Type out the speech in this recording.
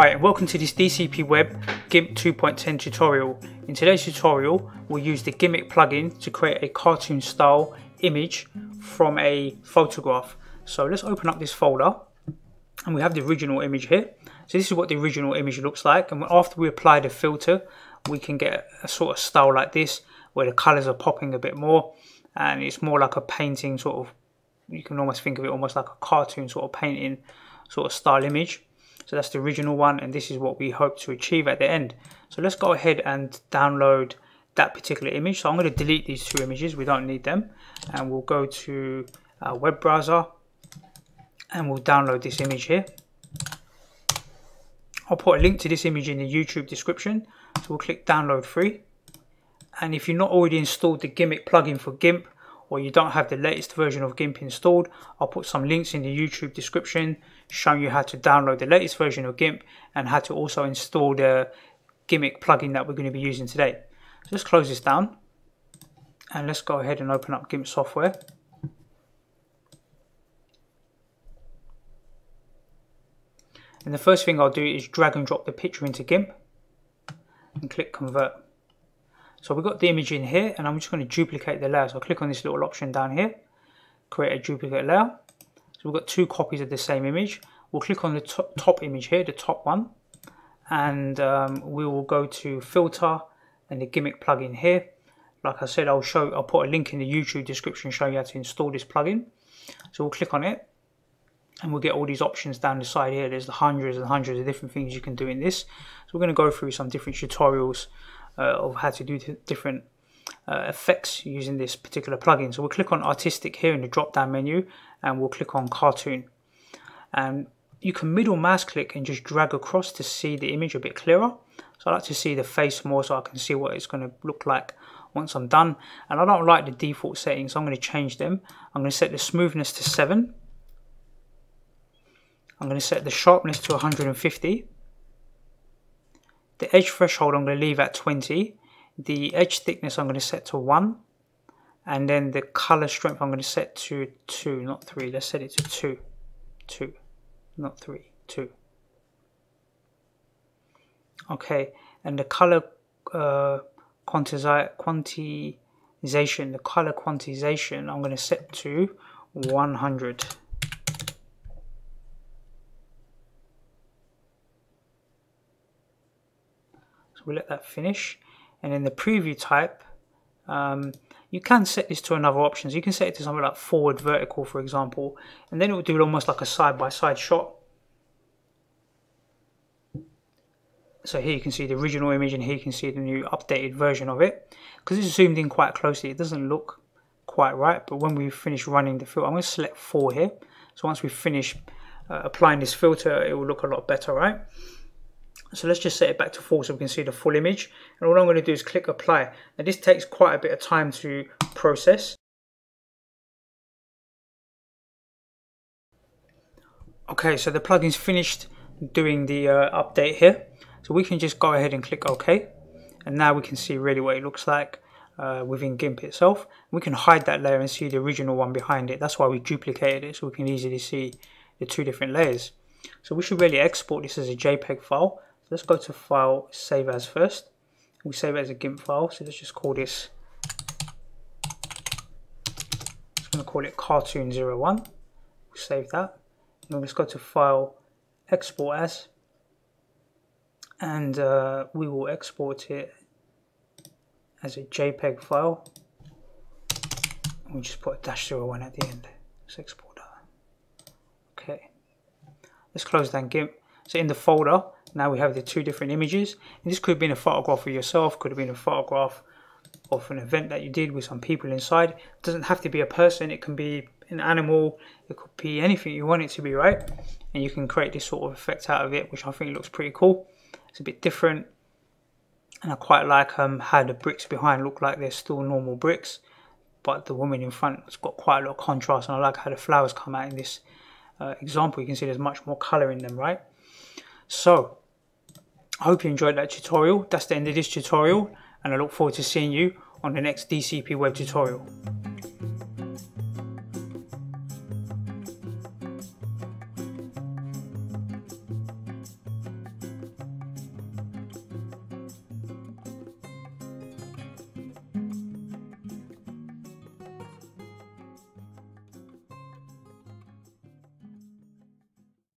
Hi and welcome to this DCP Web GIMP 2.10 tutorial. In today's tutorial we'll use the GIMP plugin to create a cartoon style image from a photograph. So let's open up this folder and we have the original image here. So this is what the original image looks like, and after we apply the filter we can get a sort of style like this where the colours are popping a bit more and it's more like a painting sort of, you can almost think of it almost like a cartoon sort of painting sort of style image. So that's the original one, and this is what we hope to achieve at the end. So let's go ahead and download that particular image. So I'm going to delete these two images, we don't need them. And we'll go to our web browser and we'll download this image here. I'll put a link to this image in the YouTube description. So we'll click download free. And if you're not already installed the GIMP plugin for GIMP, or you don't have the latest version of GIMP installed, I'll put some links in the YouTube description showing you how to download the latest version of GIMP and how to also install the GIMP plugin that we're going to be using today. So let's close this down and let's go ahead and open up GIMP software. And the first thing I'll do is drag and drop the picture into GIMP and click convert. So we've got the image in here and I'm just going to duplicate the layer. So I'll click on this little option down here, create a duplicate layer. So we've got two copies of the same image. We'll click on the top image here, the top one. And we will go to filter and the GIMP plugin here. Like I said, I'll put a link in the YouTube description showing you how to install this plugin. So we'll click on it and we'll get all these options down the side here. There's hundreds and hundreds of different things you can do in this. So we're going to go through some different tutorials of how to do different effects using this particular plugin. So we'll click on artistic here in the drop down menu and we'll click on cartoon, and you can middle mouse click and just drag across to see the image a bit clearer. So I like to see the face more so I can see what it's going to look like once I'm done, and I don't like the default settings so I'm going to change them. I'm going to set the smoothness to 7. I'm going to set the sharpness to 150. The edge threshold I'm going to leave at 20, the edge thickness I'm going to set to 1, and then the color strength I'm going to set to 2, not 3, let's set it to 2, not 3, 2. Okay, and the color quantization, the color quantization I'm going to set to 100. So we'll let that finish, and then the preview type, you can set this to another option. So you can set it to something like forward vertical, for example, and then it will do almost like a side-by-side shot. So here you can see the original image and here you can see the new updated version of it. Because it's zoomed in quite closely, it doesn't look quite right, but when we finish running the filter, I'm going to select 4 here. So once we finish applying this filter, it will look a lot better, right? So let's just set it back to 4 so we can see the full image. And all I'm going to do is click apply. Now this takes quite a bit of time to process. Okay, so the plugin's finished doing the update here. So we can just go ahead and click OK. And now we can see really what it looks like within GIMP itself. We can hide that layer and see the original one behind it. That's why we duplicated it so we can easily see the two different layers. So we should really export this as a JPEG file. Let's go to file, save as first. We'll save it as a GIMP file, so let's just call this, just going to call it cartoon01. We'll save that. And let's go to file, export as, and we will export it as a JPEG file. We'll just put a -01 at the end. Let's export that. Okay. Let's close down GIMP. So in the folder, now we have the two different images, and this could have been a photograph of yourself, could have been a photograph of an event that you did with some people inside. It doesn't have to be a person, it can be an animal, it could be anything you want it to be, right? And you can create this sort of effect out of it, which I think looks pretty cool. It's a bit different, and I quite like how the bricks behind look like they're still normal bricks, but the woman in front has got quite a lot of contrast, and I like how the flowers come out in this example. You can see there's much more color in them, right? So I hope you enjoyed that tutorial. That's the end of this tutorial, and I look forward to seeing you on the next DCP Web tutorial.